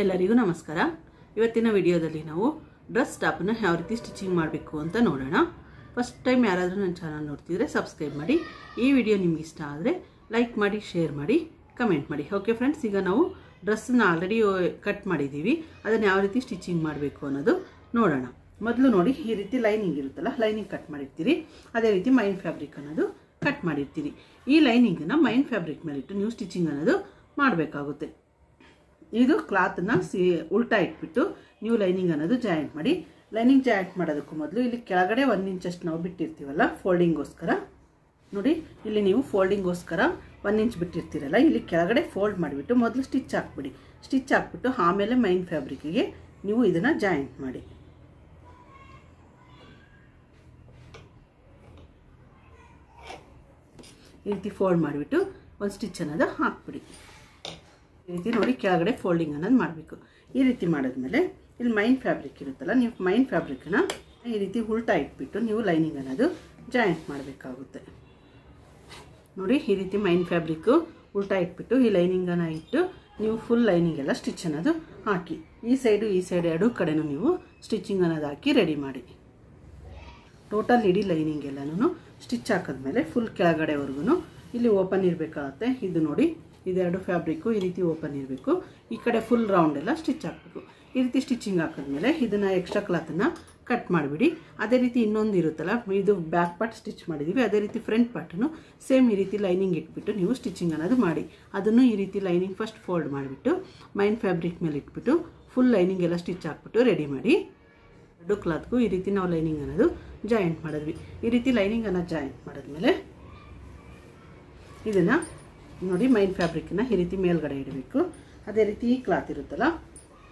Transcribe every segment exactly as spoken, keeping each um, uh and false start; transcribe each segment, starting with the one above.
ಎಲ್ಲರಿಗೂ ನಮಸ್ಕಾರ। ಇವತ್ತಿನ ವಿಡಿಯೋದಲ್ಲಿ ನಾವು ಡ್ರೆಸ್ ಟಾಪ್ ಅನ್ನು ಯಾವ ರೀತಿ ಸ್ಟಿಚಿಂಗ್ ಮಾಡಬೇಕು ಅಂತ ನೋಡೋಣ। ಫಸ್ಟ್ ಟೈಮ್ ಯಾರಾದರೂ ನನ್ನ ಚಾನೆಲ್ ನೋಡ್ತಿದ್ರೆ ಸಬ್ಸ್ಕ್ರೈಬ್ ಮಾಡಿ, ಈ ವಿಡಿಯೋ ನಿಮಗೆ ಇಷ್ಟ ಆದರೆ ಲೈಕ್ ಮಾಡಿ, ಶೇರ್ ಮಾಡಿ, ಕಮೆಂಟ್ ಮಾಡಿ। ಓಕೆ ಫ್ರೆಂಡ್ಸ್, ಈಗ ನಾವು ಡ್ರೆಸ್ ಅನ್ನು ಆಲ್ರೆಡಿ ಕಟ್ ಮಾಡಿದ್ದೀವಿ, ಅದನ್ನು ಯಾವ ರೀತಿ ಸ್ಟಿಚಿಂಗ್ ಮಾಡಬೇಕು ಅನ್ನೋದು ನೋಡೋಣ। ಮೊದಲು ನೋಡಿ, ಈ ರೀತಿ ಲೈನಿಂಗ್ ಇರುತ್ತಲ್ಲ, ಲೈನಿಂಗ್ ಕಟ್ ಮಾಡಿರ್ತೀರಿ, ಅದೇ ರೀತಿ ಮೈನ್ ಫ್ಯಾಬ್ರಿಕ್ ಅನ್ನೋದು ಕಟ್ ಮಾಡಿರ್ತೀರಿ। ಈ ಲೈನಿಂಗನ್ನು ಮೈನ್ ಫ್ಯಾಬ್ರಿಕ್ ಮೇಲಿಟ್ಟು ನೀವು ಸ್ಟಿಚಿಂಗ್ ಅನ್ನೋದು ಮಾಡಬೇಕಾಗುತ್ತೆ। ಇದು ಕ್ಲಾತನ್ನು ಸಿ ಉಲ್ಟಾ ಇಟ್ಬಿಟ್ಟು ನೀವು ಲೈನಿಂಗ್ ಅನ್ನೋದು ಜಾಯಿಂಟ್ ಮಾಡಿ. ಲೈನಿಂಗ್ ಜಾಯಿಂಟ್ ಮಾಡೋದಕ್ಕೂ ಮೊದಲು ಇಲ್ಲಿ ಕೆಳಗಡೆ ಒಂದು ಇಂಚಷ್ಟು ನಾವು ಬಿಟ್ಟಿರ್ತೀವಲ್ಲ ಫೋಲ್ಡಿಂಗೋಸ್ಕರ, ನೋಡಿ ಇಲ್ಲಿ ನೀವು ಫೋಲ್ಡಿಂಗೋಸ್ಕರ ಒಂದು ಇಂಚ್ ಬಿಟ್ಟಿರ್ತೀರಲ್ಲ, ಇಲ್ಲಿ ಕೆಳಗಡೆ ಫೋಲ್ಡ್ ಮಾಡಿಬಿಟ್ಟು ಮೊದಲು ಸ್ಟಿಚ್ ಹಾಕ್ಬಿಡಿ. ಸ್ಟಿಚ್ ಹಾಕ್ಬಿಟ್ಟು ಆಮೇಲೆ ಮೈನ್ ಫ್ಯಾಬ್ರಿಕ್ಕಿಗೆ ನೀವು ಇದನ್ನು ಜಾಯಿಂಟ್ ಮಾಡಿ. ಈ ರೀತಿ ಫೋಲ್ಡ್ ಮಾಡಿಬಿಟ್ಟು ಒಂದು ಸ್ಟಿಚ್ ಅನ್ನೋದು ಹಾಕ್ಬಿಡಿ. ಈ ರೀತಿ ನೋಡಿ ಕೆಳಗಡೆ ಫೋಲ್ಡಿಂಗ್ ಅನ್ನೋದು ಮಾಡಬೇಕು. ಈ ರೀತಿ ಮಾಡಿದ್ಮೇಲೆ ಇಲ್ಲಿ ಮೈನ್ ಫ್ಯಾಬ್ರಿಕ್ ಇರುತ್ತಲ್ಲ, ನೀವು ಮೈನ್ ಫ್ಯಾಬ್ರಿಕ್ನ ಈ ರೀತಿ ಉಲ್ಟಾ ಇಟ್ಬಿಟ್ಟು ನೀವು ಲೈನಿಂಗ್ ಅನ್ನೋದು ಜಾಯಿಂಟ್ ಮಾಡಬೇಕಾಗುತ್ತೆ. ನೋಡಿ ಈ ರೀತಿ ಮೈನ್ ಫ್ಯಾಬ್ರಿಕ್ಕು ಉಲ್ಟಾ ಇಟ್ಬಿಟ್ಟು ಈ ಲೈನಿಂಗನ್ನು ಇಟ್ಟು ನೀವು ಫುಲ್ ಲೈನಿಂಗ್ ಎಲ್ಲ ಸ್ಟಿಚ್ ಅನ್ನೋದು ಹಾಕಿ, ಈ ಸೈಡು ಈ ಸೈಡು ಎರಡೂ ಕಡೆನೂ ನೀವು ಸ್ಟಿಚಿಂಗ್ ಅನ್ನೋದು ಹಾಕಿ ರೆಡಿ ಮಾಡಿ. ಟೋಟಲ್ ಇಡೀ ಲೈನಿಂಗ್ ಎಲ್ಲನೂ ಸ್ಟಿಚ್ ಹಾಕಿದ್ಮೇಲೆ ಫುಲ್ ಕೆಳಗಡೆವರೆಗೂ ಇಲ್ಲಿ ಓಪನ್ ಇರಬೇಕಾಗುತ್ತೆ. ಇದು ನೋಡಿ ಇದೆರಡು ಫ್ಯಾಬ್ರಿಕ್ಕು ಈ ರೀತಿ ಓಪನ್ ಇರಬೇಕು, ಈ ಕಡೆ ಫುಲ್ ರೌಂಡ್ ಎಲ್ಲ ಸ್ಟಿಚ್ ಹಾಕಬೇಕು. ಈ ರೀತಿ ಸ್ಟಿಚಿಂಗ್ ಹಾಕಿದ್ಮೇಲೆ ಇದನ್ನು ಎಕ್ಸ್ಟ್ರಾ ಕ್ಲಾತನ್ನು ಕಟ್ ಮಾಡಿಬಿಡಿ. ಅದೇ ರೀತಿ ಇನ್ನೊಂದು ಇರುತ್ತಲ್ಲ, ಇದು ಬ್ಯಾಕ್ ಪಾರ್ಟ್ ಸ್ಟಿಚ್ ಮಾಡಿದ್ದೀವಿ, ಅದೇ ರೀತಿ ಫ್ರಂಟ್ ಪಾರ್ಟನ್ನು ಸೇಮ್ ಈ ರೀತಿ ಲೈನಿಂಗ್ ಇಟ್ಬಿಟ್ಟು ನೀವು ಸ್ಟಿಚಿಂಗ್ ಅನ್ನೋದು ಮಾಡಿ. ಅದನ್ನು ಈ ರೀತಿ ಲೈನಿಂಗ್ ಫಸ್ಟ್ ಫೋಲ್ಡ್ ಮಾಡಿಬಿಟ್ಟು ಮೈನ್ ಫ್ಯಾಬ್ರಿಕ್ ಮೇಲೆ ಇಟ್ಬಿಟ್ಟು ಫುಲ್ ಲೈನಿಂಗ್ ಎಲ್ಲ ಸ್ಟಿಚ್ ಹಾಕ್ಬಿಟ್ಟು ರೆಡಿ ಮಾಡಿ. ಎರಡು ಕ್ಲಾತ್ಗೂ ಈ ರೀತಿ ನಾವು ಲೈನಿಂಗ್ ಅನ್ನೋದು ಜಾಯಿಂಟ್ ಮಾಡಿದ್ವಿ. ಈ ರೀತಿ ಲೈನಿಂಗ್ ಅನ್ನು ಜಾಯಿಂಟ್ ಮಾಡಿದ್ಮೇಲೆ ಇದನ್ನು ನೋಡಿ ಮೈನ್ ಫ್ಯಾಬ್ರಿಕ್ನ ಈ ರೀತಿ ಮೇಲ್ಗಡೆ ಇಡಬೇಕು. ಅದೇ ರೀತಿ ಈ ಕ್ಲಾತ್ ಇರುತ್ತಲ್ಲ,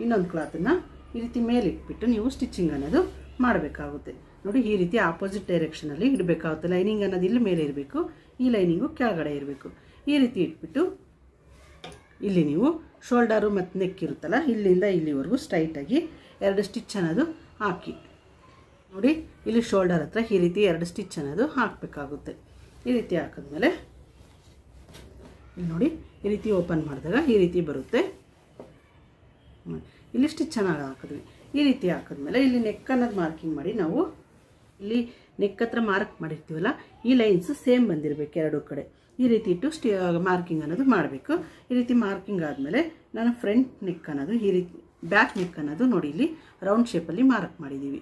ಇನ್ನೊಂದು ಕ್ಲಾತನ್ನು ಈ ರೀತಿ ಮೇಲಿಟ್ಬಿಟ್ಟು ನೀವು ಸ್ಟಿಚಿಂಗ್ ಅನ್ನೋದು ಮಾಡಬೇಕಾಗುತ್ತೆ. ನೋಡಿ ಈ ರೀತಿ ಆಪೋಸಿಟ್ ಡೈರೆಕ್ಷನಲ್ಲಿ ಇಡಬೇಕಾಗುತ್ತೆ. ಲೈನಿಂಗ್ ಅನ್ನೋದು ಇಲ್ಲಿ ಮೇಲೆ ಇರಬೇಕು, ಈ ಲೈನಿಂಗು ಕೆಳಗಡೆ ಇರಬೇಕು. ಈ ರೀತಿ ಇಟ್ಬಿಟ್ಟು ಇಲ್ಲಿ ನೀವು ಶೋಲ್ಡರು ಮತ್ತು ನೆಕ್ ಇರುತ್ತಲ್ಲ, ಇಲ್ಲಿಂದ ಇಲ್ಲಿವರೆಗೂ ಸ್ಟ್ರೈಟಾಗಿ ಎರಡು ಸ್ಟಿಚ್ ಅನ್ನೋದು ಹಾಕಿ. ನೋಡಿ ಇಲ್ಲಿ ಶೋಲ್ಡರ್ ಹತ್ರ ಈ ರೀತಿ ಎರಡು ಸ್ಟಿಚ್ ಅನ್ನೋದು ಹಾಕಬೇಕಾಗುತ್ತೆ. ಈ ರೀತಿ ಹಾಕಿದ್ಮೇಲೆ ನೋಡಿ ಈ ರೀತಿ ಓಪನ್ ಮಾಡಿದಾಗ ಈ ರೀತಿ ಬರುತ್ತೆ. ಇಲ್ಲಿ ಸ್ಟಿಚ್ ಚೆನ್ನಾಗಿ ಹಾಕಿದ್ವಿ. ಈ ರೀತಿ ಹಾಕಿದ್ಮೇಲೆ ಇಲ್ಲಿ ನೆಕ್ ಅನ್ನೋದು ಮಾರ್ಕಿಂಗ್ ಮಾಡಿ. ನಾವು ಇಲ್ಲಿ ನೆಕ್ ಹತ್ರ ಮಾರ್ಕ್ ಮಾಡಿರ್ತೀವಲ್ಲ, ಈ ಲೈನ್ಸ್ ಸೇಮ್ ಬಂದಿರಬೇಕು ಎರಡೂ ಕಡೆ. ಈ ರೀತಿ ಇಟ್ಟು ಸ್ಟಿ ಮಾರ್ಕಿಂಗ್ ಅನ್ನೋದು ಮಾಡಬೇಕು. ಈ ರೀತಿ ಮಾರ್ಕಿಂಗ್ ಆದಮೇಲೆ ನಾನು ಫ್ರಂಟ್ ನೆಕ್ ಅನ್ನೋದು ಈ ರೀತಿ ಬ್ಯಾಕ್ ನೆಕ್ ಅನ್ನೋದು ನೋಡಿ ಇಲ್ಲಿ ರೌಂಡ್ ಶೇಪಲ್ಲಿ ಮಾರ್ಕ್ ಮಾಡಿದ್ದೀವಿ.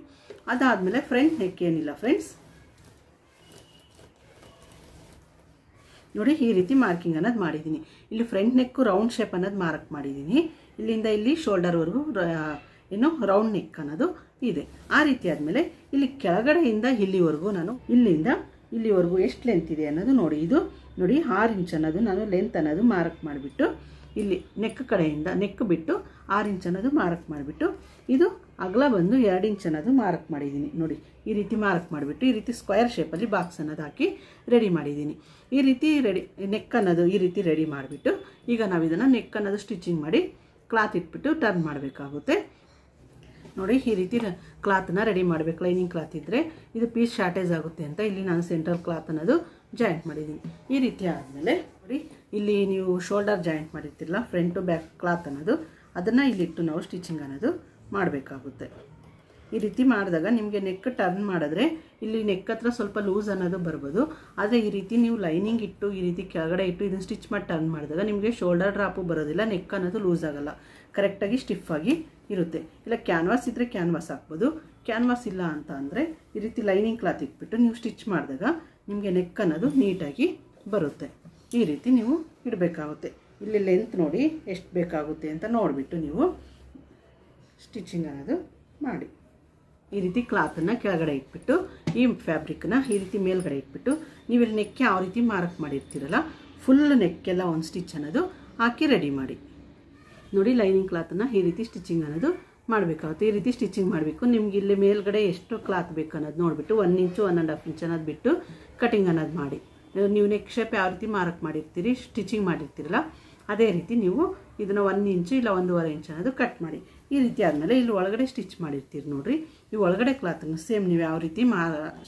ಅದಾದಮೇಲೆ ಫ್ರಂಟ್ ನೆಕ್ ಏನಿಲ್ಲ ಫ್ರೆಂಡ್ಸ್, ನೋಡಿ ಈ ರೀತಿ ಮಾರ್ಕಿಂಗ್ ಅನ್ನೋದು ಮಾಡಿದ್ದೀನಿ. ಇಲ್ಲಿ ಫ್ರಂಟ್ ನೆಕ್ಕು ರೌಂಡ್ ಶೇಪ್ ಅನ್ನೋದು ಮಾರ್ಕ್ ಮಾಡಿದ್ದೀನಿ. ಇಲ್ಲಿಂದ ಇಲ್ಲಿ ಶೋಲ್ಡರ್ವರೆಗೂ ಏನು ರೌಂಡ್ ನೆಕ್ ಅನ್ನೋದು ಇದೆ. ಆ ರೀತಿ ಆದಮೇಲೆ ಇಲ್ಲಿ ಕೆಳಗಡೆಯಿಂದ ಇಲ್ಲಿವರೆಗೂ ನಾನು ಇಲ್ಲಿಂದ ಇಲ್ಲಿವರೆಗೂ ಎಷ್ಟು ಲೆಂತ್ ಇದೆ ಅನ್ನೋದು ನೋಡಿ, ಇದು ನೋಡಿ ಆರು ಇಂಚ್ ಅನ್ನೋದು ನಾನು ಲೆಂತ್ ಅನ್ನೋದು ಮಾರ್ಕ್ ಮಾಡಿಬಿಟ್ಟು ಇಲ್ಲಿ ನೆಕ್ ಕಡೆಯಿಂದ ನೆಕ್ ಬಿಟ್ಟು ಆರು ಇಂಚ್ ಅನ್ನೋದು ಮಾರ್ಕ್ ಮಾಡಿಬಿಟ್ಟು ಇದು ಅಗಲ ಬಂದು ಎರಡು ಇಂಚ್ ಅನ್ನೋದು ಮಾರ್ಕ್ ಮಾಡಿದ್ದೀನಿ. ನೋಡಿ ಈ ರೀತಿ ಮಾರ್ಕ್ ಮಾಡಿಬಿಟ್ಟು ಈ ರೀತಿ ಸ್ಕ್ವೇರ್ ಶೇಪಲ್ಲಿ ಬಾಕ್ಸ್ ಅನ್ನೋದು ಹಾಕಿ ರೆಡಿ ಮಾಡಿದ್ದೀನಿ. ಈ ರೀತಿ ರೆಡಿ ನೆಕ್ ಅನ್ನೋದು ಈ ರೀತಿ ರೆಡಿ ಮಾಡಿಬಿಟ್ಟು ಈಗ ನಾವು ಇದನ್ನು ನೆಕ್ ಅನ್ನೋದು ಸ್ಟಿಚಿಂಗ್ ಮಾಡಿ ಕ್ಲಾತ್ ಇಟ್ಬಿಟ್ಟು ಟರ್ನ್ ಮಾಡಬೇಕಾಗುತ್ತೆ. ನೋಡಿ ಈ ರೀತಿ ಕ್ಲಾತನ್ನ ರೆಡಿ ಮಾಡಬೇಕು. ಲೈನಿಂಗ್ ಕ್ಲಾತ್ ಇದ್ದರೆ ಇದು ಪೀಸ್ ಶಾರ್ಟೇಜ್ ಆಗುತ್ತೆ ಅಂತ ಇಲ್ಲಿ ನಾನು ಸೆಂಟ್ರಲ್ ಕ್ಲಾತ್ ಅನ್ನೋದು ಜಾಯಿಂಟ್ ಮಾಡಿದ್ದೀನಿ. ಈ ರೀತಿ ಆದಮೇಲೆ ನೋಡಿ ಇಲ್ಲಿ ನೀವು ಶೋಲ್ಡರ್ ಜಾಯಿಂಟ್ ಮಾಡಿರ್ತಿರಲ್ಲ ಫ್ರಂಟು ಬ್ಯಾಕ್ ಕ್ಲಾತ್ ಅನ್ನೋದು, ಅದನ್ನು ಇಲ್ಲಿಟ್ಟು ನಾವು ಸ್ಟಿಚಿಂಗ್ ಅನ್ನೋದು ಮಾಡಬೇಕಾಗುತ್ತೆ. ಈ ರೀತಿ ಮಾಡಿದಾಗ ನಿಮಗೆ ನೆಕ್ ಟರ್ನ್ ಮಾಡಿದ್ರೆ ಇಲ್ಲಿ ನೆಕ್ ಹತ್ರ ಸ್ವಲ್ಪ ಲೂಸ್ ಅನ್ನೋದು ಬರ್ಬೋದು. ಆದರೆ ಈ ರೀತಿ ನೀವು ಲೈನಿಂಗ್ ಇಟ್ಟು ಈ ರೀತಿ ಕೆಳಗಡೆ ಇಟ್ಟು ಇದನ್ನು ಸ್ಟಿಚ್ ಮಾಡಿ ಟರ್ನ್ ಮಾಡಿದಾಗ ನಿಮಗೆ ಶೋಲ್ಡರ್ ಡ್ರಾಪು ಬರೋದಿಲ್ಲ, ನೆಕ್ ಅನ್ನೋದು ಲೂಸ್ ಆಗೋಲ್ಲ, ಕರೆಕ್ಟಾಗಿ ಸ್ಟಿಫಾಗಿ ಇರುತ್ತೆ. ಇಲ್ಲ ಕ್ಯಾನ್ವಾಸ್ ಇದ್ದರೆ ಕ್ಯಾನ್ವಾಸ್ ಹಾಕ್ಬೋದು, ಕ್ಯಾನ್ವಾಸ್ ಇಲ್ಲ ಅಂತ ಅಂದರೆ ಈ ರೀತಿ ಲೈನಿಂಗ್ ಕ್ಲಾತ್ ಇಟ್ಬಿಟ್ಟು ನೀವು ಸ್ಟಿಚ್ ಮಾಡಿದಾಗ ನಿಮಗೆ ನೆಕ್ ಅನ್ನೋದು ನೀಟಾಗಿ ಬರುತ್ತೆ. ಈ ರೀತಿ ನೀವು ಇಡಬೇಕಾಗುತ್ತೆ. ಇಲ್ಲಿ ಲೆಂತ್ ನೋಡಿ ಎಷ್ಟು ಬೇಕಾಗುತ್ತೆ ಅಂತ ನೋಡಿಬಿಟ್ಟು ನೀವು ಸ್ಟಿಚಿಂಗ್ ಅನ್ನೋದು ಮಾಡಿ. ಈ ರೀತಿ ಕ್ಲಾತನ್ನು ಕೆಳಗಡೆ ಇಟ್ಬಿಟ್ಟು ಈ ಫ್ಯಾಬ್ರಿಕ್ನ ಈ ರೀತಿ ಮೇಲ್ಗಡೆ ಇಟ್ಬಿಟ್ಟು ನೀವು ಇಲ್ಲಿ ನೆಕ್ ಯಾವ ರೀತಿ ಮಾರ್ಕ್ ಮಾಡಿರ್ತೀರಲ್ಲ ಫುಲ್ ನೆಕ್ಕೆಲ್ಲ ಒಂದು ಸ್ಟಿಚ್ ಅನ್ನೋದು ಹಾಕಿ ರೆಡಿ ಮಾಡಿ. ನೋಡಿ ಲೈನಿಂಗ್ ಕ್ಲಾತನ್ನು ಈ ರೀತಿ ಸ್ಟಿಚಿಂಗ್ ಅನ್ನೋದು ಮಾಡಬೇಕಾಗುತ್ತೆ. ಈ ರೀತಿ ಸ್ಟಿಚಿಂಗ್ ಮಾಡಬೇಕು. ನಿಮ್ಗೆ ಇಲ್ಲಿ ಮೇಲ್ಗಡೆ ಎಷ್ಟು ಕ್ಲಾತ್ ಬೇಕು ಅನ್ನೋದು ನೋಡಿಬಿಟ್ಟು one inch one and half inch ಅನ್ನೋದು ಬಿಟ್ಟು ಕಟಿಂಗ್ ಅನ್ನೋದು ಮಾಡಿ. ನೀವು ನೆಕ್ ಶೇಪ್ ಯಾವ ರೀತಿ ಮಾರ್ಕ್ ಮಾಡಿರ್ತೀರಿ ಸ್ಟಿಚಿಂಗ್ ಮಾಡಿರ್ತೀರಲ್ಲ ಅದೇ ರೀತಿ ನೀವು ಇದನ್ನು ಒಂದು ಇಂಚು ಇಲ್ಲ ಒಂದೂವರೆ ಇಂಚು ಅನ್ನೋದು ಕಟ್ ಮಾಡಿ. ಈ ರೀತಿ ಆದಮೇಲೆ ಇಲ್ಲಿ ಒಳಗಡೆ ಸ್ಟಿಚ್ ಮಾಡಿರ್ತೀರಿ. ನೋಡಿರಿ ಈ ಒಳಗಡೆ ಕ್ಲಾತನ್ನು ಸೇಮ್ ನೀವು ಯಾವ ರೀತಿ ಮಾ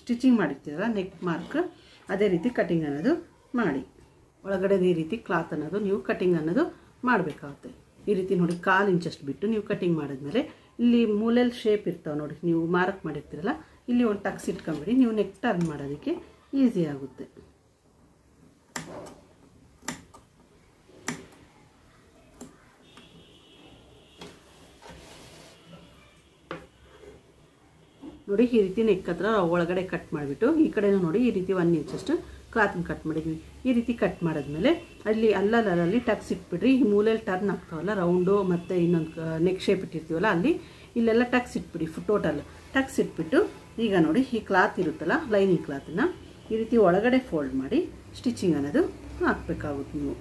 ಸ್ಟಿಚಿಂಗ್ ಮಾಡಿರ್ತೀರಲ್ಲ ನೆಕ್ ಮಾರ್ಕ್ ಅದೇ ರೀತಿ ಕಟಿಂಗ್ ಅನ್ನೋದು ಮಾಡಿ. ಒಳಗಡೆ ಈ ರೀತಿ ಕ್ಲಾತ್ ಅನ್ನೋದು ನೀವು ಕಟಿಂಗ್ ಅನ್ನೋದು ಮಾಡಬೇಕಾಗುತ್ತೆ. ಈ ರೀತಿ ನೋಡಿ ಕಾಲು ಇಂಚಷ್ಟು ಬಿಟ್ಟು ನೀವು ಕಟಿಂಗ್ ಮಾಡಿದ್ಮೇಲೆ ಇಲ್ಲಿ ಮೂಲೆಲ್ ಶೇಪ್ ಇರ್ತಾವೆ ನೋಡಿ ನೀವು ಮಾರ್ಕ್ ಮಾಡಿರ್ತೀರಲ್ಲ ಇಲ್ಲಿ ಒಂದು ಟಕ್ಸ್ ಇಟ್ಕೊಂಡ್ಬಿಡಿ ನೀವು ನೆಕ್ ಟರ್ನ್ ಮಾಡೋದಕ್ಕೆ ಈಜಿ ಆಗುತ್ತೆ ನೋಡಿ ಈ ರೀತಿ ನೆಕ್ ಹತ್ರ ಒಳಗಡೆ ಕಟ್ ಮಾಡಿಬಿಟ್ಟು ಈ ಕಡೆನೂ ನೋಡಿ ಈ ರೀತಿ ಒಂದು ಇಂಚಷ್ಟು ಕ್ಲಾತ್ನ ಕಟ್ ಮಾಡಿದ್ವಿ ಈ ರೀತಿ ಕಟ್ ಮಾಡಿದ್ಮೇಲೆ ಅಲ್ಲಿ ಅಲ್ಲಲ್ಲಿ ಟಕ್ಸ್ ಇಟ್ಬಿಡ್ರಿ ಈ ಮೂಲೆಯಲ್ಲಿ ಟರ್ನ್ ಆಗ್ತಾವಲ್ಲ ರೌಂಡು ಮತ್ತು ಇನ್ನೊಂದು ನೆಕ್ ಶೇಪ್ ಇಟ್ಟಿರ್ತೀವಲ್ಲ ಅಲ್ಲಿ ಇಲ್ಲೆಲ್ಲ ಟಕ್ಸ್ ಇಟ್ಬಿಡಿ ಟೋಟಲ್ ಟಕ್ಸ್ ಇಟ್ಬಿಟ್ಟು ಈಗ ನೋಡಿ ಈ ಕ್ಲಾತ್ ಇರುತ್ತಲ್ಲ ಲೈನಿಂಗ್ ಕ್ಲಾತನ್ನು ಈ ರೀತಿ ಒಳಗಡೆ ಫೋಲ್ಡ್ ಮಾಡಿ ಸ್ಟಿಚಿಂಗ್ ಅನ್ನೋದು ಹಾಕಬೇಕಾಗುತ್ತೆ ನೀವು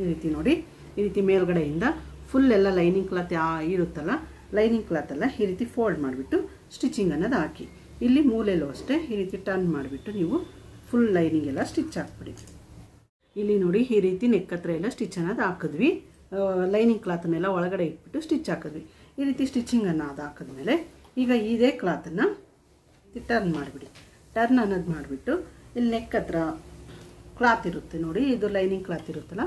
ಈ ರೀತಿ ನೋಡಿ ಈ ರೀತಿ ಮೇಲ್ಗಡೆಯಿಂದ ಫುಲ್ ಎಲ್ಲ ಲೈನಿಂಗ್ ಕ್ಲಾತ್ ಇರುತ್ತಲ್ಲ ಲೈನಿಂಗ್ ಕ್ಲಾತೆಲ್ಲ ಈ ರೀತಿ ಫೋಲ್ಡ್ ಮಾಡಿಬಿಟ್ಟು ಸ್ಟಿಚಿಂಗ್ ಅನ್ನೋದು ಹಾಕಿ ಇಲ್ಲಿ ಮೂಲೆಯಲ್ಲೂ ಅಷ್ಟೇ ಈ ರೀತಿ ಟರ್ನ್ ಮಾಡಿಬಿಟ್ಟು ನೀವು ಫುಲ್ ಲೈನಿಂಗ್ ಎಲ್ಲ ಸ್ಟಿಚ್ ಹಾಕ್ಬಿಡಿ ಇಲ್ಲಿ ನೋಡಿ ಈ ರೀತಿ ನೆಕ್ ಹತ್ರ ಎಲ್ಲ ಸ್ಟಿಚ್ ಅನ್ನೋದು ಹಾಕಿದ್ವಿ ಲೈನಿಂಗ್ ಕ್ಲಾತನ್ನೆಲ್ಲ ಒಳಗಡೆ ಇಟ್ಬಿಟ್ಟು ಸ್ಟಿಚ್ ಹಾಕಿದ್ವಿ ಈ ರೀತಿ ಸ್ಟಿಚಿಂಗನ್ನು ಅದು ಹಾಕಿದ್ಮೇಲೆ ಈಗ ಇದೇ ಕ್ಲಾತನ್ನು ಟರ್ನ್ ಮಾಡಿಬಿಡಿ ಟರ್ನ್ ಅನ್ನೋದು ಮಾಡಿಬಿಟ್ಟು ಇಲ್ಲಿ ನೆಕ್ ಹತ್ರ ಕ್ಲಾತ್ ಇರುತ್ತೆ ನೋಡಿ ಇದು ಲೈನಿಂಗ್ ಕ್ಲಾತ್ ಇರುತ್ತಲ್ಲ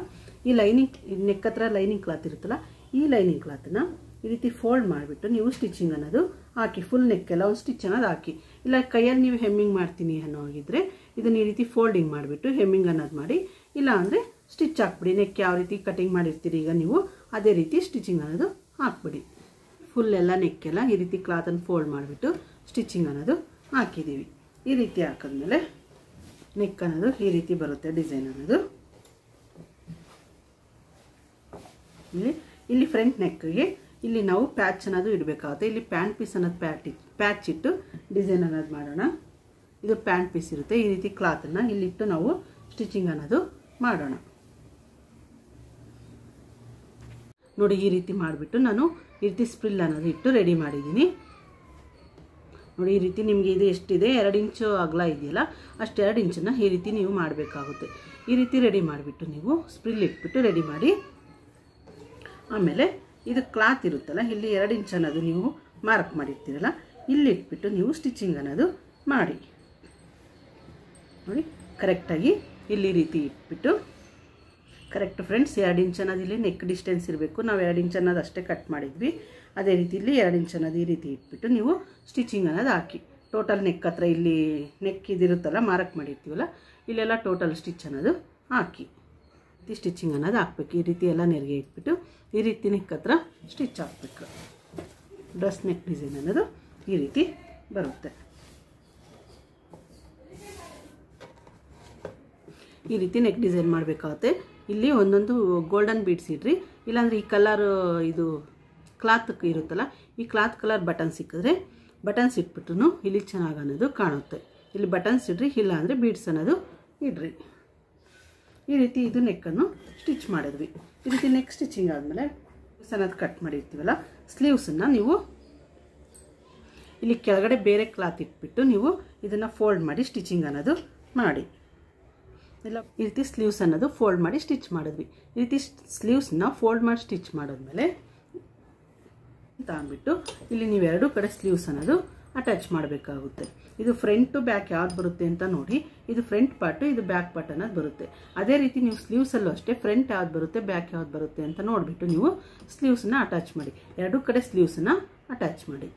ಈ ಲೈನಿಂಗ್ ನೆಕ್ ಹತ್ರ ಲೈನಿಂಗ್ ಕ್ಲಾತ್ ಇರುತ್ತಲ್ಲ ಈ ಲೈನಿಂಗ್ ಕ್ಲಾತನ್ನು ಈ ರೀತಿ ಫೋಲ್ಡ್ ಮಾಡಿಬಿಟ್ಟು ನೀವು ಸ್ಟಿಚಿಂಗ್ ಅನ್ನೋದು ಹಾಕಿ ಫುಲ್ ನೆಕ್ಕೆಲ್ಲ ಒಂದು ಸ್ಟಿಚ್ ಅನ್ನೋದು ಹಾಕಿ ಇಲ್ಲ ಕೈಯಲ್ಲಿ ನೀವು ಹೆಮ್ಮಿಂಗ್ ಮಾಡ್ತೀನಿ ಅನ್ನೋ ಹಾಗಿದ್ರೆ ಇದನ್ನು ಈ ರೀತಿ ಫೋಲ್ಡಿಂಗ್ ಮಾಡಿಬಿಟ್ಟು ಹೆಮ್ಮಿಂಗ್ ಅನ್ನೋದು ಮಾಡಿ ಇಲ್ಲ ಅಂದರೆ ಸ್ಟಿಚ್ ಹಾಕ್ಬಿಡಿ ನೆಕ್ ಯಾವ ರೀತಿ ಕಟಿಂಗ್ ಮಾಡಿರ್ತೀರಿ ಈಗ ನೀವು ಅದೇ ರೀತಿ ಸ್ಟಿಚಿಂಗ್ ಅನ್ನೋದು ಹಾಕ್ಬಿಡಿ ಫುಲ್ ಎಲ್ಲ ನೆಕ್ಕೆಲ್ಲ ಈ ರೀತಿ ಕ್ಲಾತನ್ನು ಫೋಲ್ಡ್ ಮಾಡಿಬಿಟ್ಟು ಸ್ಟಿಚಿಂಗ್ ಅನ್ನೋದು ಹಾಕಿದ್ದೀವಿ ಈ ರೀತಿ ಹಾಕಿದ್ಮೇಲೆ ನೆಕ್ ಅನ್ನೋದು ಈ ರೀತಿ ಬರುತ್ತೆ ಡಿಸೈನ್ ಅನ್ನೋದು ಇಲ್ಲಿ ಇಲ್ಲಿ ಫ್ರಂಟ್ ನೆಕ್ಗೆ ಇಲ್ಲಿ ನಾವು ಪ್ಯಾಚ್ ಅನ್ನೋದು ಇಡಬೇಕಾಗುತ್ತೆ ಇಲ್ಲಿ ಪ್ಯಾಂಟ್ ಪೀಸ್ ಅನ್ನೋದು ಪ್ಯಾಟ್ ಪ್ಯಾಚ್ ಇಟ್ಟು ಡಿಸೈನ್ ಅನ್ನೋದು ಮಾಡೋಣ ಇದು ಪ್ಯಾಂಟ್ ಪೀಸ್ ಇರುತ್ತೆ ಈ ರೀತಿ ಕ್ಲಾತನ್ನು ಇಲ್ಲಿಟ್ಟು ನಾವು ಸ್ಟಿಚಿಂಗ್ ಅನ್ನೋದು ಮಾಡೋಣ ನೋಡಿ ಈ ರೀತಿ ಮಾಡಿಬಿಟ್ಟು ನಾನು ಈ ರೀತಿ ಸ್ಪ್ರಿಲ್ ಅನ್ನೋದು ಇಟ್ಟು ರೆಡಿ ಮಾಡಿದ್ದೀನಿ ನೋಡಿ ಈ ರೀತಿ ನಿಮಗೆ ಇದು ಎಷ್ಟಿದೆ ಎರಡು ಇಂಚು ಅಗಲ ಇದೆಯಲ್ಲ ಅಷ್ಟು ಎರಡು ಇಂಚನ್ನ ಈ ರೀತಿ ನೀವು ಮಾಡಬೇಕಾಗುತ್ತೆ ಈ ರೀತಿ ರೆಡಿ ಮಾಡಿಬಿಟ್ಟು ನೀವು ಸ್ಪ್ರಿಲ್ ಇಟ್ಬಿಟ್ಟು ರೆಡಿ ಮಾಡಿ ಆಮೇಲೆ ಇದು ಕ್ಲಾತ್ ಇರುತ್ತಲ್ಲ ಇಲ್ಲಿ ಎರಡು ಇಂಚ್ ಅನ್ನೋದು ನೀವು ಮಾರ್ಕ್ ಮಾಡಿರ್ತೀರಲ್ಲ ಇಲ್ಲಿ ಇಟ್ಬಿಟ್ಟು ನೀವು ಸ್ಟಿಚಿಂಗ್ ಅನ್ನೋದು ಮಾಡಿ ನೋಡಿ ಕರೆಕ್ಟಾಗಿ ಇಲ್ಲಿ ರೀತಿ ಇಟ್ಬಿಟ್ಟು ಕರೆಕ್ಟ್ ಫ್ರೆಂಡ್ಸ್ ಎರಡು ಇಂಚ್ ಅನ್ನೋದು ಇಲ್ಲಿ ನೆಕ್ ಡಿಸ್ಟೆನ್ಸ್ ಇರಬೇಕು ನಾವು ಎರಡು ಇಂಚ್ ಅನ್ನೋದು ಅಷ್ಟೇ ಕಟ್ ಮಾಡಿದ್ವಿ ಅದೇ ರೀತಿ ಇಲ್ಲಿ ಎರಡು ಇಂಚ್ ಅನ್ನೋದು ಈ ರೀತಿ ಇಟ್ಬಿಟ್ಟು ನೀವು ಸ್ಟಿಚಿಂಗ್ ಅನ್ನೋದು ಹಾಕಿ ಟೋಟಲ್ ನೆಕ್ ಹತ್ರ ಇಲ್ಲಿ ನೆಕ್ ಇದಿರುತ್ತಲ್ಲ ಮಾರ್ಕ್ ಮಾಡಿರ್ತೀವಲ್ಲ ಇಲ್ಲೆಲ್ಲ ಟೋಟಲ್ ಸ್ಟಿಚ್ ಅನ್ನೋದು ಹಾಕಿ ಈ ಸ್ಟಿಚಿಂಗ್ ಅನ್ನೋದು ಹಾಕ್ಬೇಕು ಈ ರೀತಿ ಎಲ್ಲ ನೆರಿಗೆ ಇಟ್ಬಿಟ್ಟು ಈ ರೀತಿ ನೆಕ್ ಹತ್ರ ಸ್ಟಿಚ್ ಹಾಕ್ಬೇಕು ಡ್ರೆಸ್ ನೆಕ್ ಡಿಸೈನ್ ಅನ್ನೋದು ಈ ರೀತಿ ಬರುತ್ತೆ ಈ ರೀತಿ ನೆಕ್ ಡಿಸೈನ್ ಮಾಡಬೇಕಾಗುತ್ತೆ ಇಲ್ಲಿ ಒಂದೊಂದು ಗೋಲ್ಡನ್ ಬೀಡ್ಸ್ ಇಡ್ರಿ ಇಲ್ಲಾಂದರೆ ಈ ಕಲರ್ ಇದು ಕ್ಲಾತ್ ಇರುತ್ತಲ್ಲ ಈ ಕ್ಲಾತ್ ಕಲರ್ ಬಟನ್ಸ್ ಸಿಕ್ಕಿದ್ರೆ ಬಟನ್ಸ್ ಇಟ್ಬಿಟ್ಟು ಇಲ್ಲಿ ಚೆನ್ನಾಗಿ ಅನ್ನೋದು ಕಾಣುತ್ತೆ ಇಲ್ಲಿ ಬಟನ್ಸ್ ಇಡ್ರಿ ಇಲ್ಲಾಂದರೆ ಬೀಡ್ಸ್ ಅನ್ನೋದು ಇಡ್ರಿ ಈ ರೀತಿ ಇದು ನೆಕ್ಕನ್ನು ಸ್ಟಿಚ್ ಮಾಡಿದ್ವಿ ಈ ರೀತಿ ನೆಕ್ ಸ್ಟಿಚಿಂಗ್ ಆದಮೇಲೆ ಸಣ್ಣದು ಕಟ್ ಮಾಡಿರ್ತೀವಲ್ಲ ಸ್ಲೀವ್ಸನ್ನು ನೀವು ಇಲ್ಲಿ ಕೆಳಗಡೆ ಬೇರೆ ಕ್ಲಾತ್ ಇಟ್ಬಿಟ್ಟು ನೀವು ಇದನ್ನು ಫೋಲ್ಡ್ ಮಾಡಿ ಸ್ಟಿಚಿಂಗ್ ಅನ್ನೋದು ಮಾಡಿ ಇಲ್ಲ ಈ ರೀತಿ ಸ್ಲೀವ್ಸ್ ಅನ್ನೋದು ಫೋಲ್ಡ್ ಮಾಡಿ ಸ್ಟಿಚ್ ಮಾಡಿದ್ವಿ ಈ ರೀತಿ ಸ್ಲೀವ್ಸನ್ನ ಫೋಲ್ಡ್ ಮಾಡಿ ಸ್ಟಿಚ್ ಮಾಡಿದ್ಮೇಲೆ ತಗೊಂಡ್ಬಿಟ್ಟು ಇಲ್ಲಿ ನೀವು ಎರಡೂ ಕಡೆ ಸ್ಲೀವ್ಸ್ ಅನ್ನೋದು ಅಟ್ಯಾಚ್ ಮಾಡಬೇಕಾಗುತ್ತೆ ಇದು ಫ್ರಂಟು ಬ್ಯಾಕ್ ಯಾವ್ದು ಬರುತ್ತೆ ಅಂತ ನೋಡಿ ಇದು ಫ್ರಂಟ್ ಪಾರ್ಟು ಇದು ಬ್ಯಾಕ್ ಪಾರ್ಟ್ ಅನ್ನೋದು ಬರುತ್ತೆ ಅದೇ ರೀತಿ ನೀವು ಸ್ಲೀವ್ಸಲ್ಲೂ ಅಷ್ಟೇ ಫ್ರಂಟ್ ಯಾವ್ದು ಬರುತ್ತೆ ಬ್ಯಾಕ್ ಯಾವ್ದು ಬರುತ್ತೆ ಅಂತ ನೋಡಿಬಿಟ್ಟು ನೀವು ಸ್ಲೀವ್ಸನ್ನ ಅಟ್ಯಾಚ್ ಮಾಡಿ ಎರಡೂ ಕಡೆ ಸ್ಲೀವ್ಸನ್ನ ಅಟ್ಯಾಚ್ ಮಾಡಿ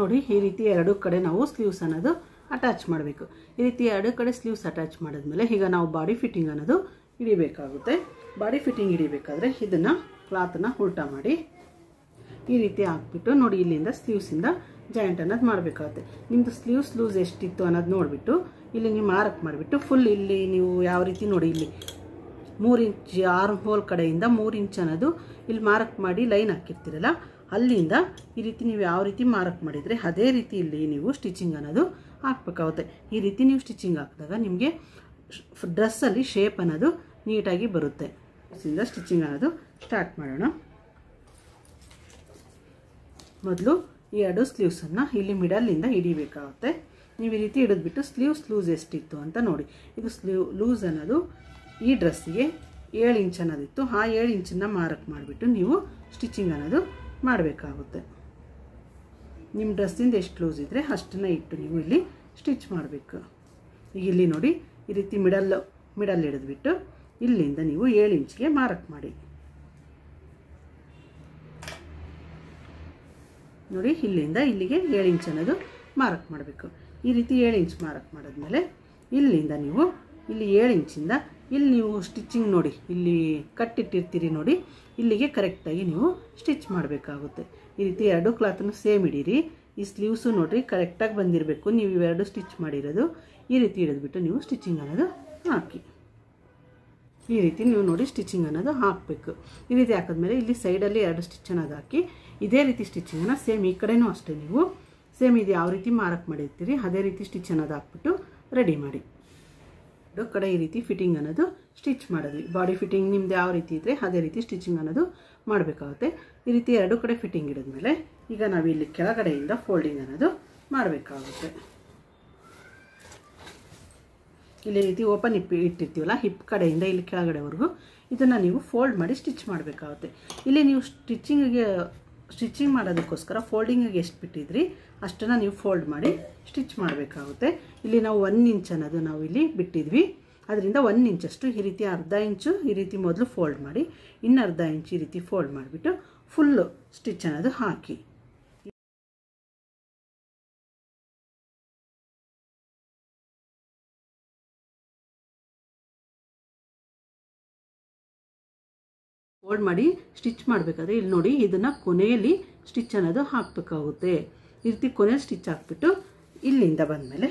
ನೋಡಿ ಈ ರೀತಿ ಎರಡೂ ಕಡೆ ನಾವು ಸ್ಲೀವ್ಸ್ ಅನ್ನೋದು ಅಟ್ಯಾಚ್ ಮಾಡಬೇಕು ಈ ರೀತಿ ಎರಡೂ ಕಡೆ ಸ್ಲೀವ್ಸ್ ಅಟ್ಯಾಚ್ ಮಾಡಿದ್ಮೇಲೆ ಈಗ ನಾವು ಬಾಡಿ ಫಿಟ್ಟಿಂಗ್ ಅನ್ನೋದು ಹಿಡಿಬೇಕಾಗುತ್ತೆ ಬಾಡಿ ಫಿಟ್ಟಿಂಗ್ ಹಿಡಿಬೇಕಾದ್ರೆ ಇದನ್ನು ಕ್ಲಾತನ್ನು ಉಲ್ಟಾ ಮಾಡಿ ಈ ರೀತಿ ಹಾಕ್ಬಿಟ್ಟು ನೋಡಿ ಇಲ್ಲಿಂದ ಸ್ಲೀವ್ಸಿಂದ ಜಾಯಿಂಟ್ ಅನ್ನೋದು ಮಾಡಬೇಕಾಗುತ್ತೆ ನಿಮ್ಮದು ಸ್ಲೀವ್ಸ್ ಲೂಸ್ ಎಷ್ಟಿತ್ತು ಅನ್ನೋದು ನೋಡಿಬಿಟ್ಟು ಇಲ್ಲಿ ನೀವು ಮಾರ್ಕ್ ಮಾಡಿಬಿಟ್ಟು ಫುಲ್ ಇಲ್ಲಿ ನೀವು ಯಾವ ರೀತಿ ನೋಡಿ ಇಲ್ಲಿ ಮೂರು ಇಂಚ್ ಆರ್ಮ್ ಹೋಲ್ ಕಡೆಯಿಂದ ಮೂರು ಇಂಚ್ ಅನ್ನೋದು ಇಲ್ಲಿ ಮಾರ್ಕ್ ಮಾಡಿ ಲೈನ್ ಹಾಕಿರ್ತೀರಲ್ಲ ಅಲ್ಲಿಂದ ಈ ರೀತಿ ನೀವು ಯಾವ ರೀತಿ ಮಾರ್ಕ್ ಮಾಡಿದರೆ ಅದೇ ರೀತಿ ಇಲ್ಲಿ ನೀವು ಸ್ಟಿಚಿಂಗ್ ಅನ್ನೋದು ಹಾಕಬೇಕಾಗುತ್ತೆ ಈ ರೀತಿ ನೀವು ಸ್ಟಿಚಿಂಗ್ ಹಾಕಿದಾಗ ನಿಮಗೆ ಡ್ರೆಸ್ಸಲ್ಲಿ ಶೇಪ್ ಅನ್ನೋದು ನೀಟಾಗಿ ಬರುತ್ತೆ ಇದರಿಂದ ಸ್ಟಿಚಿಂಗ್ ಅನ್ನೋದು ಸ್ಟಾರ್ಟ್ ಮಾಡೋಣ ಮೊದಲು ಈ ಎರಡು ಸ್ಲೀವ್ಸನ್ನು ಇಲ್ಲಿ ಮಿಡಲ್ಲಿಂದ ಹಿಡಿಬೇಕಾಗುತ್ತೆ ನೀವು ಈ ರೀತಿ ಹಿಡಿದ್ಬಿಟ್ಟು ಸ್ಲೀವ್ಸ್ ಲೂಸ್ ಎಷ್ಟಿತ್ತು ಅಂತ ನೋಡಿ ಇದು ಸ್ಲೀವ್ ಲೂಸ್ ಅನ್ನೋದು ಈ ಡ್ರೆಸ್ಸಿಗೆ ಏಳು ಇಂಚ್ ಅನ್ನೋದಿತ್ತು ಆ ಏಳು ಇಂಚನ್ನು ಮಾರ್ಕ್ ಮಾಡಿಬಿಟ್ಟು ನೀವು ಸ್ಟಿಚಿಂಗ್ ಅನ್ನೋದು ಮಾಡಬೇಕಾಗುತ್ತೆ ನಿಮ್ಮ ಡ್ರೆಸ್ಸಿಂದ ಎಷ್ಟು ಲೂಸ್ ಇದ್ದರೆ ಅಷ್ಟನ್ನು ಇಟ್ಟು ನೀವು ಇಲ್ಲಿ ಸ್ಟಿಚ್ ಮಾಡಬೇಕು ಇಲ್ಲಿ ನೋಡಿ ಈ ರೀತಿ ಮಿಡಲ್ ಮಿಡಲ್ ಹಿಡಿದ್ಬಿಟ್ಟು ಇಲ್ಲಿಂದ ನೀವು ಏಳು ಇಂಚಿಗೆ ಮಾರ್ಕ್ ಮಾಡಿ. ನೋಡಿ ಇಲ್ಲಿಂದ ಇಲ್ಲಿಗೆ ಏಳು ಇಂಚ್ ಅನ್ನೋದು ಮಾರ್ಕ್ ಮಾಡಬೇಕು. ಈ ರೀತಿ ಏಳು ಇಂಚ್ ಮಾರ್ಕ್ ಮಾಡಿದ್ಮೇಲೆ ಇಲ್ಲಿಂದ ನೀವು ಇಲ್ಲಿ ಏಳು ಇಂಚಿಂದ ಇಲ್ಲಿ ನೀವು ಸ್ಟಿಚಿಂಗ್ ನೋಡಿ ಇಲ್ಲಿ ಕಟ್ಟಿಟ್ಟಿರ್ತೀರಿ ನೋಡಿ ಇಲ್ಲಿಗೆ ಕರೆಕ್ಟಾಗಿ ನೀವು ಸ್ಟಿಚ್ ಮಾಡಬೇಕಾಗುತ್ತೆ. ಈ ರೀತಿ ಎರಡು ಕ್ಲಾತನ್ನು ಸೇಮ್ ಇಡೀರಿ. ಈ ಸ್ಲೀವ್ಸು ನೋಡಿರಿ ಕರೆಕ್ಟಾಗಿ ಬಂದಿರಬೇಕು. ನೀವು ಇವೆರಡು ಸ್ಟಿಚ್ ಮಾಡಿರೋದು ಈ ರೀತಿ ಹಿಡಿದ್ಬಿಟ್ಟು ನೀವು ಸ್ಟಿಚಿಂಗ್ ಅನ್ನೋದು ಹಾಕಿ. ಈ ರೀತಿ ನೀವು ನೋಡಿ ಸ್ಟಿಚಿಂಗ್ ಅನ್ನೋದು ಹಾಕಬೇಕು. ಈ ರೀತಿ ಹಾಕಿದ್ಮೇಲೆ ಇಲ್ಲಿ ಸೈಡಲ್ಲಿ ಎರಡು ಸ್ಟಿಚ್ ಅನ್ನೋದು ಹಾಕಿ ಇದೇ ರೀತಿ ಸ್ಟಿಚಿಂಗನ್ನು ಸೇಮ್ ಈ ಕಡೆನೂ ಅಷ್ಟೇ ನೀವು ಸೇಮ್ ಇದು ಯಾವ ರೀತಿ ಮಾರ್ಕ್ ಮಾಡಿರ್ತೀರಿ ಅದೇ ರೀತಿ ಸ್ಟಿಚ್ ಅನ್ನೋದು ಹಾಕ್ಬಿಟ್ಟು ರೆಡಿ ಮಾಡಿ. ಎರಡು ಕಡೆ ಈ ರೀತಿ ಫಿಟ್ಟಿಂಗ್ ಅನ್ನೋದು ಸ್ಟಿಚ್ ಮಾಡಿದ್ವಿ. ಬಾಡಿ ಫಿಟ್ಟಿಂಗ್ ನಿಮ್ದು ಯಾವ ರೀತಿ ಇದ್ದರೆ ಅದೇ ರೀತಿ ಸ್ಟಿಚಿಂಗ್ ಅನ್ನೋದು ಮಾಡಬೇಕಾಗುತ್ತೆ. ಈ ರೀತಿ ಎರಡು ಕಡೆ ಫಿಟ್ಟಿಂಗ್ ಇಡಿದ್ಮೇಲೆ ಈಗ ನಾವು ಇಲ್ಲಿ ಕೆಳಗಡೆಯಿಂದ ಫೋಲ್ಡಿಂಗ್ ಅನ್ನೋದು ಮಾಡಬೇಕಾಗುತ್ತೆ. ಇಲ್ಲಿ ರೀತಿ ಓಪನ್ ಹಿಪ್ ಇಟ್ಟಿರ್ತೀವಲ್ಲ ಹಿಪ್ ಕಡೆಯಿಂದ ಇಲ್ಲಿ ಕೆಳಗಡೆವರೆಗೂ ಇದನ್ನು ನೀವು ಫೋಲ್ಡ್ ಮಾಡಿ ಸ್ಟಿಚ್ ಮಾಡಬೇಕಾಗುತ್ತೆ. ಇಲ್ಲಿ ನೀವು ಸ್ಟಿಚಿಂಗಿಗೆ ಸ್ಟಿಚಿಂಗ್ ಮಾಡೋದಕ್ಕೋಸ್ಕರ ಫೋಲ್ಡಿಂಗಿಗೆ ಎಷ್ಟು ಬಿಟ್ಟಿದ್ರಿ ಅಷ್ಟನ್ನು ನೀವು ಫೋಲ್ಡ್ ಮಾಡಿ ಸ್ಟಿಚ್ ಮಾಡಬೇಕಾಗುತ್ತೆ. ಇಲ್ಲಿ ನಾವು ಒನ್ ಇಂಚ್ ಅನ್ನೋದು ನಾವು ಇಲ್ಲಿ ಬಿಟ್ಟಿದ್ವಿ ಅದರಿಂದ ಒನ್ ಇಂಚಷ್ಟು ಈ ರೀತಿ ಅರ್ಧ ಇಂಚು ಈ ರೀತಿ ಮೊದಲು ಫೋಲ್ಡ್ ಮಾಡಿ ಇನ್ನು ಅರ್ಧ ಇಂಚು ಈ ರೀತಿ ಫೋಲ್ಡ್ ಮಾಡಿಬಿಟ್ಟು ಫುಲ್ಲು ಸ್ಟಿಚ್ ಅನ್ನೋದು ಹಾಕಿ. ಫೋಲ್ಡ್ ಮಾಡಿ ಸ್ಟಿಚ್ ಮಾಡಬೇಕಾದ್ರೆ ಇಲ್ಲಿ ನೋಡಿ ಇದನ್ನು ಕೊನೆಯಲ್ಲಿ ಸ್ಟಿಚ್ ಅನ್ನೋದು ಹಾಕಬೇಕಾಗುತ್ತೆ. ಈ ರೀತಿ ಕೊನೆಯಲ್ಲಿ ಸ್ಟಿಚ್ ಹಾಕ್ಬಿಟ್ಟು ಇಲ್ಲಿಂದ ಬಂದಮೇಲೆ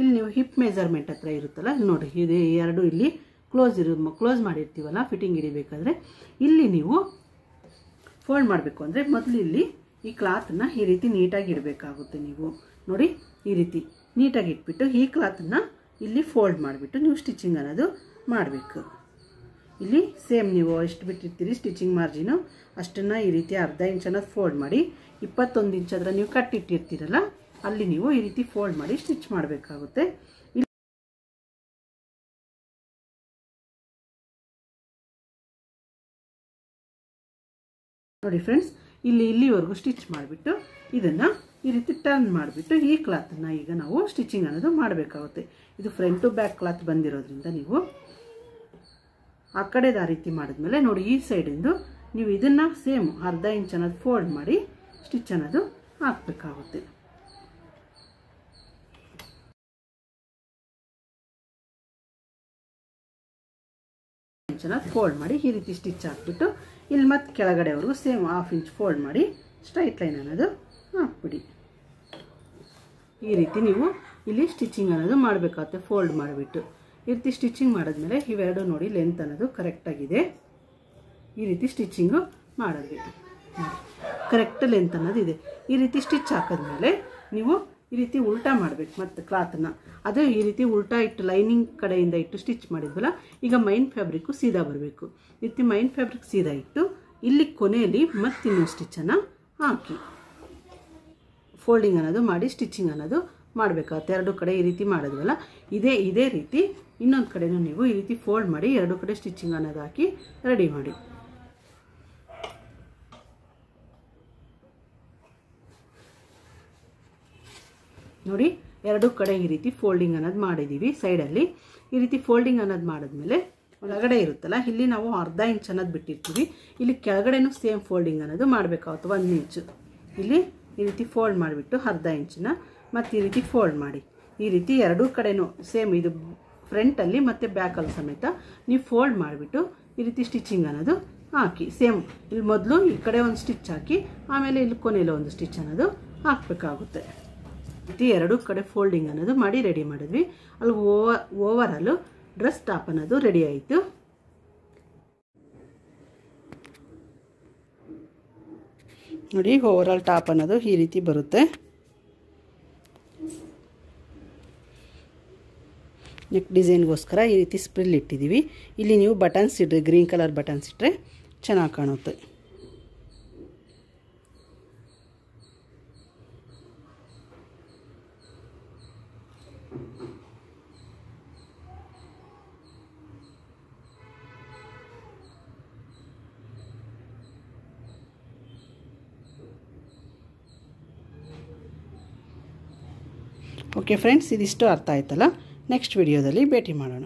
ಇಲ್ಲಿ ನೀವು ಹಿಪ್ ಮೆಜರ್ಮೆಂಟ್ ಹತ್ರ ಇರುತ್ತಲ್ಲ ಇಲ್ಲಿ ನೋಡಿ ಇದು ಎರಡು ಇಲ್ಲಿ ಕ್ಲೋಸ್ ಇರು ಕ್ಲೋಸ್ ಮಾಡಿರ್ತೀವಲ್ಲ ಫಿಟ್ಟಿಂಗ್ ಹಿಡಿಬೇಕಾದ್ರೆ ಇಲ್ಲಿ ನೀವು ಫೋಲ್ಡ್ ಮಾಡಬೇಕು ಅಂದರೆ ಮೊದಲು ಇಲ್ಲಿ ಈ ಕ್ಲಾತನ್ನು ಈ ರೀತಿ ನೀಟಾಗಿ ಇಡಬೇಕಾಗುತ್ತೆ. ನೀವು ನೋಡಿ ಈ ರೀತಿ ನೀಟಾಗಿ ಇಟ್ಬಿಟ್ಟು ಈ ಕ್ಲಾತನ್ನು ಇಲ್ಲಿ ಫೋಲ್ಡ್ ಮಾಡಿಬಿಟ್ಟು ನೀವು ಸ್ಟಿಚಿಂಗ್ ಅನ್ನೋದು ಮಾಡಬೇಕು. ಇಲ್ಲಿ ಸೇಮ್ ನೀವು ಎಷ್ಟು ಬಿಟ್ಟಿರ್ತೀರಿ ಸ್ಟಿಚಿಂಗ್ ಮಾರ್ಜಿನು ಅಷ್ಟನ್ನು ಈ ರೀತಿ ಅರ್ಧ ಇಂಚನ್ನು ಫೋಲ್ಡ್ ಮಾಡಿ ಇಪ್ಪತ್ತೊಂದು ಇಂಚ್ ಹತ್ರ ನೀವು ಕಟ್ಟಿಟ್ಟಿರ್ತೀರಲ್ಲ ಅಲ್ಲಿ ನೀವು ಈ ರೀತಿ ಫೋಲ್ಡ್ ಮಾಡಿ ಸ್ಟಿಚ್ ಮಾಡಬೇಕಾಗುತ್ತೆ. ನೋಡಿ ಫ್ರೆಂಡ್ಸ್ ಇಲ್ಲಿ ಇಲ್ಲಿವರೆಗೂ ಸ್ಟಿಚ್ ಮಾಡಿಬಿಟ್ಟು ಇದನ್ನು ಈ ರೀತಿ ಟರ್ನ್ ಮಾಡಿಬಿಟ್ಟು ಈ ಕ್ಲಾತನ್ನು ಈಗ ನಾವು ಸ್ಟಿಚಿಂಗ್ ಅನ್ನೋದು ಮಾಡಬೇಕಾಗುತ್ತೆ. ಇದು ಫ್ರಂಟ್ ಟು ಬ್ಯಾಕ್ ಕ್ಲಾತ್ ಬಂದಿರೋದ್ರಿಂದ ನೀವು ಆ ಕಡೆದು ಆ ರೀತಿ ಮಾಡಿದ್ಮೇಲೆ ನೋಡಿ ಈ ಸೈಡಿಂದು ನೀವು ಇದನ್ನು ಸೇಮ್ ಅರ್ಧ ಇಂಚ್ ಅನ್ನೋದು ಫೋಲ್ಡ್ ಮಾಡಿ ಸ್ಟಿಚ್ ಅನ್ನೋದು ಹಾಕಬೇಕಾಗುತ್ತೆ. ಚೆನ್ನಾಗಿ ಫೋಲ್ಡ್ ಮಾಡಿ ಈ ರೀತಿ ಸ್ಟಿಚ್ ಹಾಕ್ಬಿಟ್ಟು ಇಲ್ಲಿ ಮತ್ತೆ ಕೆಳಗಡೆವರೆಗೂ ಸೇಮ್ ಹಾಫ್ ಇಂಚ್ ಫೋಲ್ಡ್ ಮಾಡಿ ಸ್ಟ್ರೈಟ್ ಲೈನ್ ಅನ್ನೋದು ಹಾಕ್ಬಿಡಿ. ಈ ರೀತಿ ನೀವು ಇಲ್ಲಿ ಸ್ಟಿಚಿಂಗ್ ಅನ್ನೋದು ಮಾಡಬೇಕಾಗುತ್ತೆ. ಫೋಲ್ಡ್ ಮಾಡಿಬಿಟ್ಟು ಈ ರೀತಿ ಸ್ಟಿಚಿಂಗ್ ಮಾಡಿದ್ಮೇಲೆ ಇವೆರಡು ನೋಡಿ ಲೆಂತ್ ಅನ್ನೋದು ಕರೆಕ್ಟಾಗಿದೆ. ಈ ರೀತಿ ಸ್ಟಿಚಿಂಗು ಮಾಡಿದ್ವಿ ಕರೆಕ್ಟ್ ಲೆಂತ್ ಅನ್ನೋದು ಇದೆ. ಈ ರೀತಿ ಸ್ಟಿಚ್ ಹಾಕಿದ್ಮೇಲೆ ನೀವು ಈ ರೀತಿ ಉಲ್ಟಾ ಮಾಡಬೇಕು ಮತ್ತು ಕ್ಲಾತನ್ನು ಅದೇ ಈ ರೀತಿ ಉಲ್ಟಾ ಇಟ್ಟು ಲೈನಿಂಗ್ ಕಡೆಯಿಂದ ಇಟ್ಟು ಸ್ಟಿಚ್ ಮಾಡಿದ್ವಲ್ಲ ಈಗ ಮೈನ್ ಫ್ಯಾಬ್ರಿಕ್ಕು ಸೀದಾ ಬರಬೇಕು. ಈ ರೀತಿ ಮೈನ್ ಫ್ಯಾಬ್ರಿಕ್ ಸೀದಾ ಇಟ್ಟು ಇಲ್ಲಿ ಕೊನೆಯಲ್ಲಿ ಮತ್ತಿನ್ನೂ ಸ್ಟಿಚ್ಚನ್ನು ಹಾಕಿ ಫೋಲ್ಡಿಂಗ್ ಅನ್ನೋದು ಮಾಡಿ ಸ್ಟಿಚಿಂಗ್ ಅನ್ನೋದು ಮಾಡಬೇಕಾಗುತ್ತೆ. ಎರಡು ಕಡೆ ಈ ರೀತಿ ಮಾಡಿದ್ವಲ್ಲ ಇದೇ ಇದೇ ರೀತಿ ಇನ್ನೊಂದು ಕಡೆಯೂ ನೀವು ಈ ರೀತಿ ಫೋಲ್ಡ್ ಮಾಡಿ ಎರಡು ಕಡೆ ಸ್ಟಿಚಿಂಗ್ ಅನ್ನೋದು ಹಾಕಿ ರೆಡಿ ಮಾಡಿ. ನೋಡಿ ಎರಡು ಕಡೆ ಈ ರೀತಿ ಫೋಲ್ಡಿಂಗ್ ಅನ್ನೋದು ಮಾಡಿದ್ದೀವಿ ಸೈಡಲ್ಲಿ. ಈ ರೀತಿ ಫೋಲ್ಡಿಂಗ್ ಅನ್ನೋದು ಮಾಡಿದ್ಮೇಲೆ ಒಳಗಡೆ ಇರುತ್ತಲ್ಲ ಇಲ್ಲಿ ನಾವು ಅರ್ಧ ಇಂಚ್ ಅನ್ನೋದು ಬಿಟ್ಟಿರ್ತೀವಿ ಇಲ್ಲಿ ಕೆಳಗಡೆನೂ ಸೇಮ್ ಫೋಲ್ಡಿಂಗ್ ಅನ್ನೋದು ಮಾಡಬೇಕಾಗುತ್ತೆ. ಒಂದು ಇಂಚು ಇಲ್ಲಿ ಈ ರೀತಿ ಫೋಲ್ಡ್ ಮಾಡಿಬಿಟ್ಟು ಅರ್ಧ ಇಂಚನ್ನ ಮತ್ತು ಈ ರೀತಿ ಫೋಲ್ಡ್ ಮಾಡಿ ಈ ರೀತಿ ಎರಡೂ ಕಡೆನೂ ಸೇಮ್ ಇದು ಫ್ರಂಟಲ್ಲಿ ಮತ್ತು ಬ್ಯಾಕಲ್ಲಿ ಸಮೇತ ನೀವು ಫೋಲ್ಡ್ ಮಾಡಿಬಿಟ್ಟು ಈ ರೀತಿ ಸ್ಟಿಚಿಂಗ್ ಅನ್ನೋದು ಹಾಕಿ ಸೇಮ್ ಇಲ್ಲಿ ಮೊದಲು ಈ ಕಡೆ ಒಂದು ಸ್ಟಿಚ್ ಹಾಕಿ ಆಮೇಲೆ ಇಲ್ಲಿ ಕೊನೆಯಲ್ಲಿ ಒಂದು ಸ್ಟಿಚ್ ಅನ್ನೋದು ಹಾಕಬೇಕಾಗುತ್ತೆ. ಈ ಎರಡೂ ಕಡೆ ಫೋಲ್ಡಿಂಗ್ ಅನ್ನೋದು ಮಾಡಿ ರೆಡಿ ಮಾಡಿದ್ವಿ. ಅಲ್ಲಿ ಓವರ್ ಓವರಲ್ಲು ಡ್ರೆಸ್ ಟಾಪ್ ಅನ್ನೋದು ರೆಡಿ ಆಯಿತು. ನೋಡಿ ಓವರಾಲ್ ಟಾಪ್ ಅನ್ನೋದು ಈ ರೀತಿ ಬರುತ್ತೆ. ನೆಕ್ ಡಿಸೈನ್ಗೋಸ್ಕರ ಈ ರೀತಿ ಸ್ಪ್ರಿಲ್ ಇಟ್ಟಿದ್ದೀವಿ. ಇಲ್ಲಿ ನೀವು ಬಟನ್ಸ್ ಇಟ್ಟರೆ ಗ್ರೀನ್ ಕಲರ್ ಬಟನ್ಸ್ ಇಟ್ಟರೆ ಚೆನ್ನಾಗಿ ಕಾಣುತ್ತೆ. ಓಕೆ ಫ್ರೆಂಡ್ಸ್ ಇದಿಷ್ಟು ಅರ್ಥ ಆಯ್ತಲ್ಲ. ನೆಕ್ಸ್ಟ್ ವಿಡಿಯೋದಲ್ಲಿ ಭೇಟಿ ಮಾಡೋಣ.